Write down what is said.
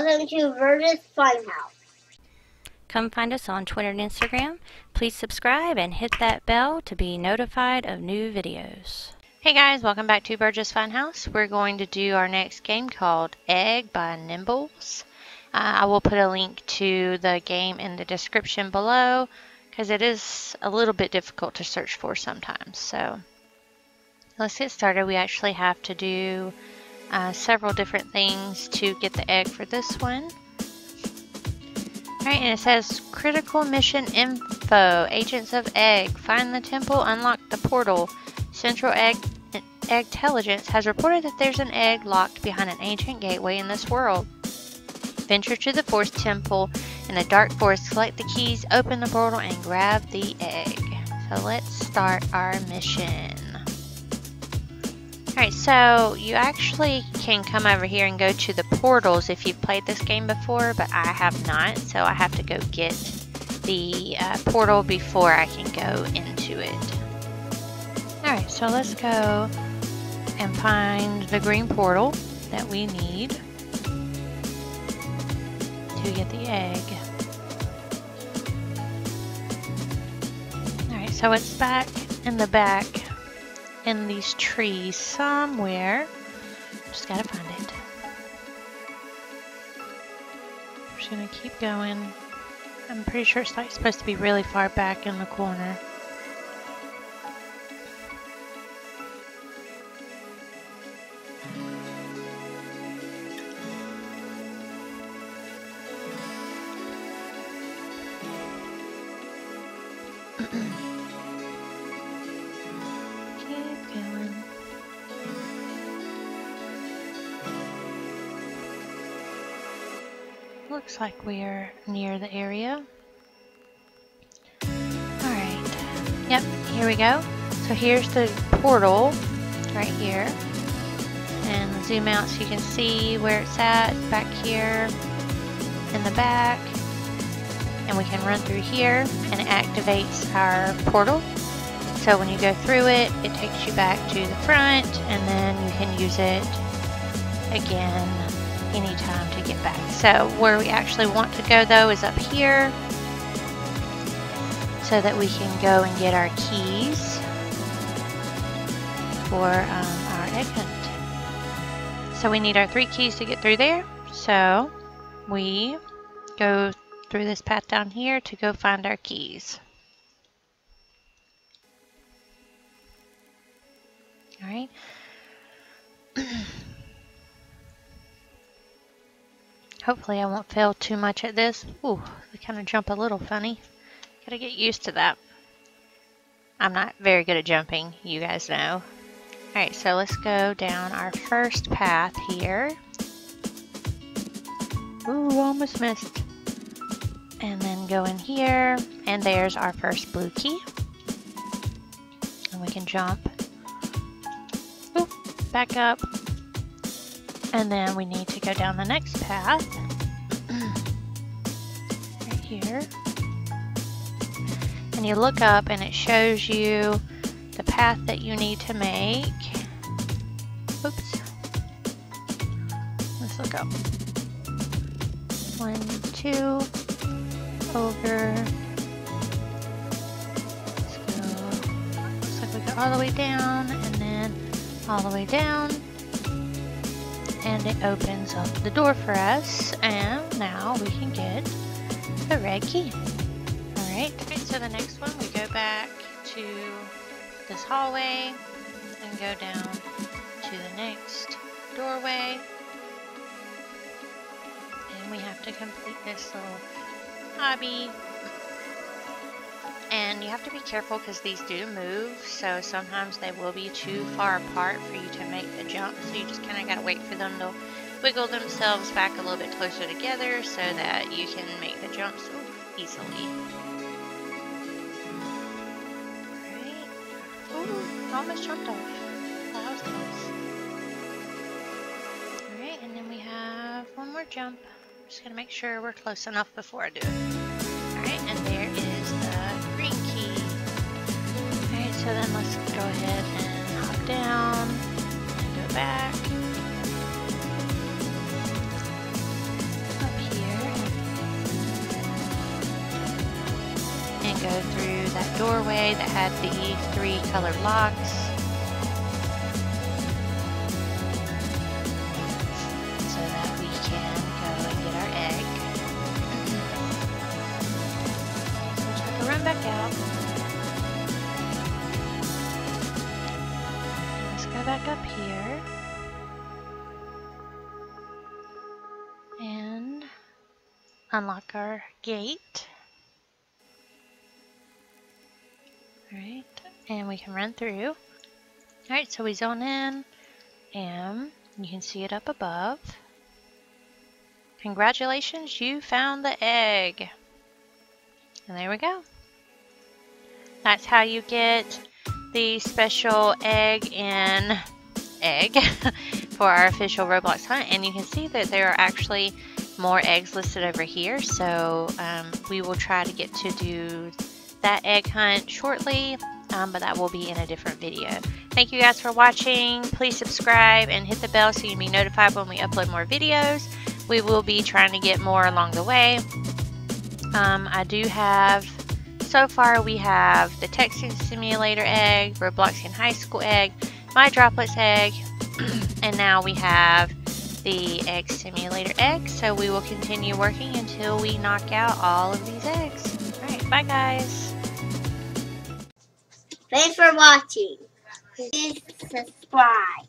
Welcome to Burgess Fun House. Come find us on Twitter and Instagram. Please subscribe and hit that bell to be notified of new videos. Hey guys, welcome back to Burgess Fun House. We're going to do our next game called Egg by Nimbles. I will put a link to the game in the description below because it is a little bit difficult to search for sometimes. So let's get started. We actually have to do several different things to get the egg for this one. Alright, and it says critical mission info, agents of egg, find the temple, unlock the portal. Central Egg Intelligence has reported that there's an egg locked behind an ancient gateway in this world. Venture to the forest temple in the dark forest, collect the keys, open the portal, and grab the egg. So let's start our mission. Alright, so you actually can come over here and go to the portals if you've played this game before, but I have not, so I have to go get the portal before I can go into it. Alright, so let's go and find the green portal that we need to get the egg. Alright, so it's back in the back. In these trees somewhere. Just gotta find it. I'm just gonna keep going. I'm pretty sure it's like supposed to be really far back in the corner. Looks like we're near the area. Alright. Yep, here we go. So here's the portal right here. And zoom out so you can see where it's at back here in the back. And we can run through here and it activates our portal. So when you go through it, it takes you back to the front and then you can use it again anytime to get back. So where we actually want to go though is up here so that we can go and get our keys for our egg hunt. So we need our 3 keys to get through there. So we go through this path down here to go find our keys. All right. Hopefully I won't fail too much at this. Ooh, they kind of jump a little funny. Gotta get used to that. I'm not very good at jumping, you guys know. Alright, so let's go down our first path here. Ooh, almost missed. And then go in here, and there's our first blue key. And we can jump. Ooh, back up. And then we need to go down the next path, right here, and you look up and it shows you the path that you need to make. Oops, let's look up, 1, 2, over, let's go, looks like we go all the way down and then all the way down. And it opens up the door for us, and now we can get the red key. Alright, so the next one we go back to this hallway and go down to the next doorway. And we have to complete this little hobby. And you have to be careful because these do move, so sometimes they will be too far apart for you to make the jump, so you just kind of got to wait for them to wiggle themselves back a little bit closer together so that you can make the jumps easily. Alright. Ooh, almost jumped off. That was close. Alright, and then we have one more jump. I'm just going to make sure we're close enough before I do it. Alright, and there is the green key. Alright, so then let's go ahead and hop down and go back. go through that doorway that had the E3 color locks. So that we can go and get our egg. So we'll try to run back out. Let's go back up here. And unlock our gate. Alright, and we can run through. Alright, so we zone in, and you can see it up above. Congratulations, you found the egg! And there we go. That's how you get the special egg in Egg for our official Roblox hunt. And you can see that there are actually more eggs listed over here, so we will try to get to do that egg hunt shortly, but that will be in a different video. Thank you guys for watching. Please subscribe and hit the bell so you can be notified when we upload more videos. We will be trying to get more along the way. I do have, so far we have the Texas Simulator egg, Robloxian High School egg, My Droplets egg, and now we have the Egg Simulator egg. So we will continue working until we knock out all of these eggs. Bye guys. Thanks for watching. Please subscribe.